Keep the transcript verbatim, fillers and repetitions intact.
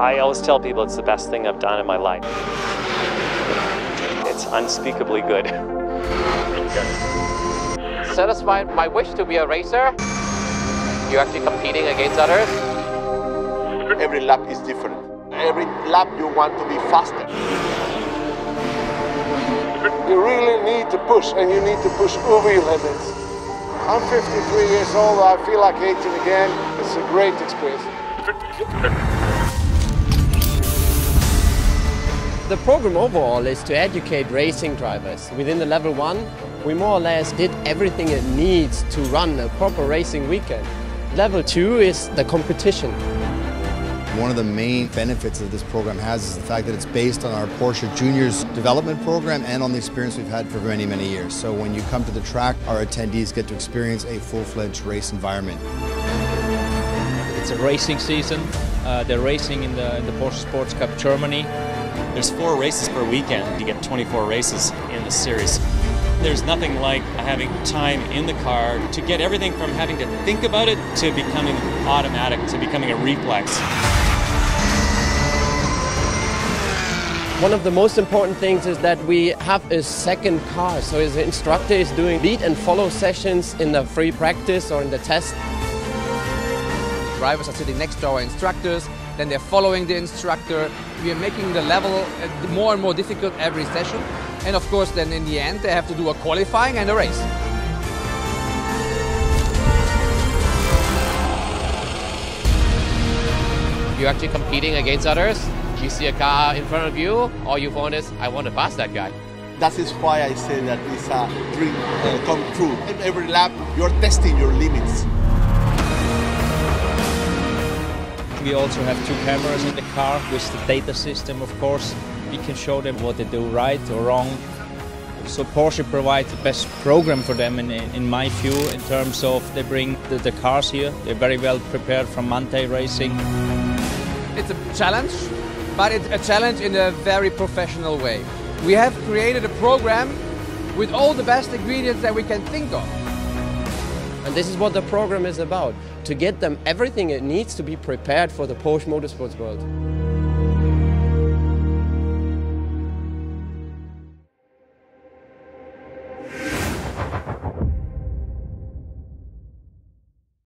I always tell people it's the best thing I've done in my life. It's unspeakably good. Satisfied my wish to be a racer. You're actually competing against others. Every lap is different. Every lap you want to be faster. You really need to push, and you need to push over your limits. I'm fifty-three years old, I feel like eighteen again. It's a great experience. The program overall is to educate racing drivers. Within the level one, we more or less did everything it needs to run a proper racing weekend. Level two is the competition. One of the main benefits that this program has is the fact that it's based on our Porsche Juniors development program and on the experience we've had for many, many years. So when you come to the track, our attendees get to experience a full-fledged race environment. It's a racing season. Uh, they're racing in the, in the Porsche Sports Cup Germany. There's four races per weekend. You get twenty-four races in the series. There's nothing like having time in the car to get everything from having to think about it to becoming automatic, to becoming a reflex. One of the most important things is that we have a second car, so his instructor is doing lead and follow sessions in the free practice or in the test. Drivers are sitting next to our instructors, then they're following the instructor. We are making the level more and more difficult every session. And of course, then in the end, they have to do a qualifying and a race. You're actually competing against others. You see a car in front of you, all you want is, I want to pass that guy. That is why I say that it's a dream uh, come true. In every lap, you're testing your limits. We also have two cameras in the car with the data system, of course. We can show them what they do right or wrong. So Porsche provides the best program for them in, in my view, in terms of they bring the, the cars here. They're very well prepared for Monday racing. It's a challenge, but it's a challenge in a very professional way. We have created a program with all the best ingredients that we can think of. And this is what the program is about, to get them everything it needs to be prepared for the Porsche Motorsports world.